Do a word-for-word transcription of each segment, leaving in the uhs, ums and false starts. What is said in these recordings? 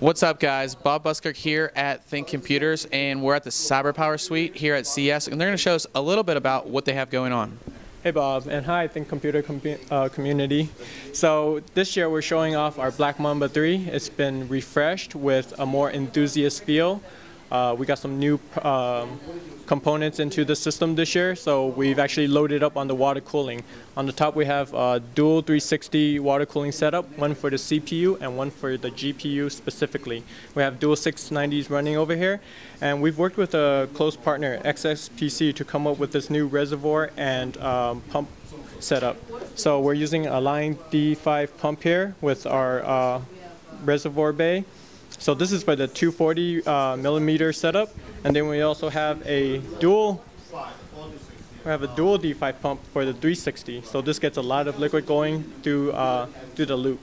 What's up, guys? Bob Buskirk here at Think Computers, and we're at the Cyberpower Suite here at C E S, and they're going to show us a little bit about what they have going on. Hey, Bob, and hi, Think Computer compu uh, community. So this year we're showing off our Black Mamba three. It's been refreshed with a more enthusiast feel. Uh, we got some new um, components into the system this year, so we've actually loaded up on the water cooling. On the top we have a dual three sixty water cooling setup, one for the C P U and one for the G P U specifically. We have dual six ninety s running over here, and we've worked with a close partner, X S P C, to come up with this new reservoir and um, pump setup. So we're using a Line D five pump here with our uh, reservoir bay. So this is for the two forty uh, millimeter setup, and then we also have a dual we have a dual D five pump for the three sixty. So this gets a lot of liquid going through uh, through the loop.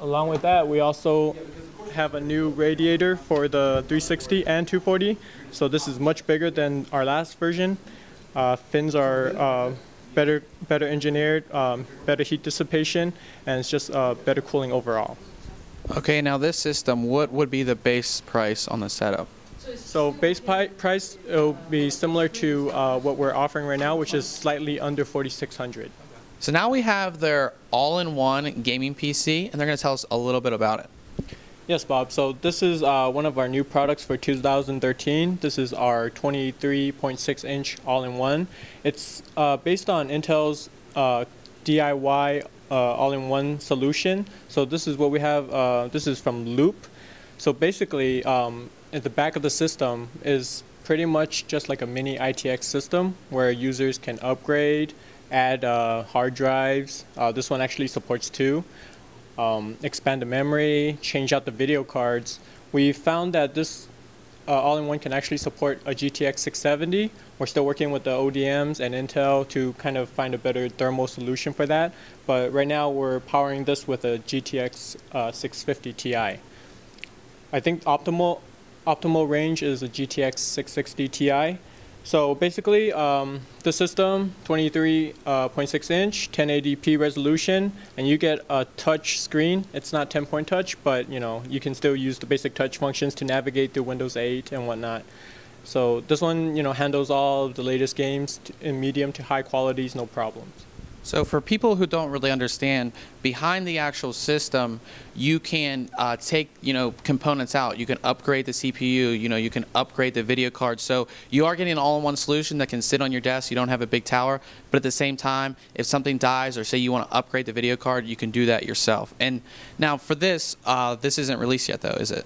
Along with that, we also have a new radiator for the three sixty and two forty. So this is much bigger than our last version. Uh, fins are uh, better better engineered, um, better heat dissipation, and it's just uh, better cooling overall. Okay, now this system, what would be the base price on the setup? So base pi price will be similar to uh, what we're offering right now, which is slightly under forty-six hundred dollars. So now we have their all-in-one gaming P C, and they're going to tell us a little bit about it. Yes, Bob. So this is uh, one of our new products for two thousand thirteen. This is our twenty-three point six inch all-in-one. It's uh, based on Intel's uh, D I Y Uh, all-in-one solution. So this is what we have. Uh, this is from Loop. So basically, um, at the back of the system is pretty much just like a mini I T X system where users can upgrade, add uh, hard drives. Uh, this one actually supports two. Um, expand the memory, change out the video cards. We found that this uh, all-in-one can actually support a G T X six seventy. We're still working with the O D Ms and Intel to kind of find a better thermal solution for that. But right now we're powering this with a G T X uh, six fifty T I. I think optimal optimal range is a G T X six sixty T I. So basically, um, the system, twenty-three point six inch, ten eighty p resolution, and you get a touch screen. It's not ten point touch, but you know you can still use the basic touch functions to navigate through Windows eight and whatnot. So this one, you know, handles all of the latest games in medium to high qualities, no problems. So for people who don't really understand, behind the actual system, you can uh, take, you know, components out. You can upgrade the C P U. You know, you can upgrade the video card. So you are getting an all-in-one solution that can sit on your desk. You don't have a big tower. But at the same time, if something dies or say you want to upgrade the video card, you can do that yourself. And now for this, uh, this isn't released yet, though, is it?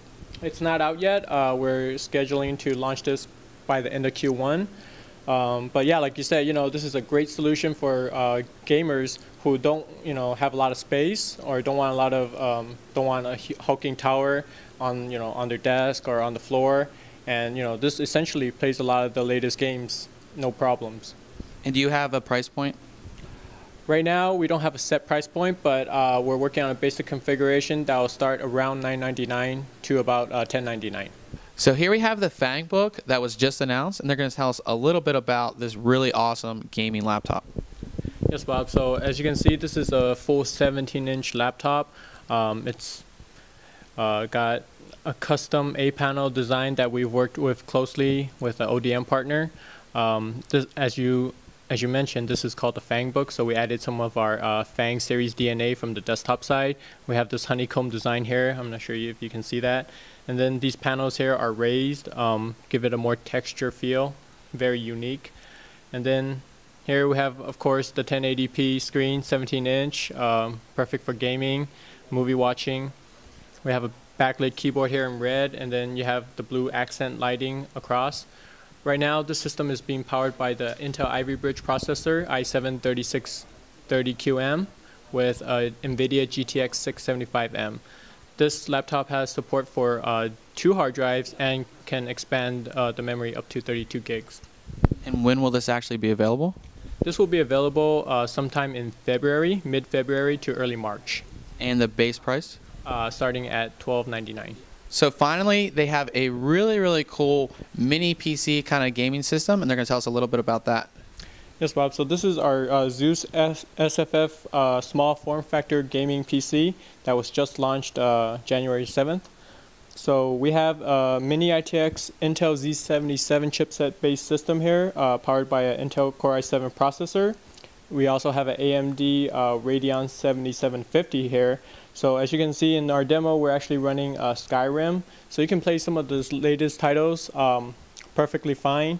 It's not out yet. Uh, we're scheduling to launch this by the end of Q one. Um, but yeah, like you said, you know, this is a great solution for uh, gamers who don't, you know, have a lot of space or don't want a lot of, um, don't want a hulking tower on, you know, on their desk or on the floor. And, you know, this essentially plays a lot of the latest games, no problems. And do you have a price point? Right now, we don't have a set price point, but uh, we're working on a basic configuration that will start around nine ninety-nine to about uh, ten ninety-nine. So here we have the Fangbook that was just announced, and they're going to tell us a little bit about this really awesome gaming laptop. Yes, Bob. So as you can see, this is a full seventeen inch laptop. Um, it's uh, got a custom A-panel design that we've worked with closely with an O D M partner. Um, this, as you as you mentioned, this is called the Fangbook. So we added some of our uh, Fang series D N A from the desktop side. We have this honeycomb design here. I'm not sure if you can see that. And then these panels here are raised, um, give it a more texture feel, very unique. And then here we have, of course, the ten eighty p screen, seventeen inch, um, perfect for gaming, movie watching. We have a backlit keyboard here in red, and then you have the blue accent lighting across. Right now, this system is being powered by the Intel Ivy Bridge processor, i seven thirty-six thirty Q M, with a NVIDIA G T X six seventy-five M. This laptop has support for uh, two hard drives and can expand uh, the memory up to thirty-two gigs. And when will this actually be available? This will be available uh, sometime in February, mid-February to early March. And the base price? Uh, starting at twelve ninety-nine. So finally, they have a really, really cool mini P C kind of gaming system, and they're going to tell us a little bit about that. Yes, Bob. So this is our uh, Zeus S F F uh, small form factor gaming P C that was just launched uh, January seventh. So we have a mini I T X Intel Z seventy-seven chipset based system here, uh, powered by an Intel Core i seven processor. We also have an A M D uh, Radeon seventy-seven fifty here. So as you can see in our demo, we're actually running uh, Skyrim. So you can play some of the latest titles um, perfectly fine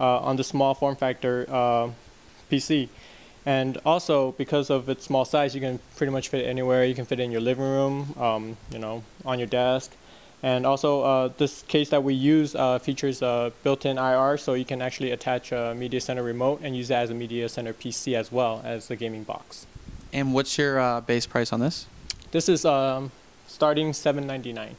uh, on the small form factor uh, P C. And also, because of its small size, you can pretty much fit it anywhere. You can fit it in your living room, um, you know, on your desk. And also, uh, this case that we use uh, features uh, built-in I R, so you can actually attach a media center remote and use it as a media center P C as well as the gaming box. And what's your uh, base price on this? This is um, starting seven ninety-nine.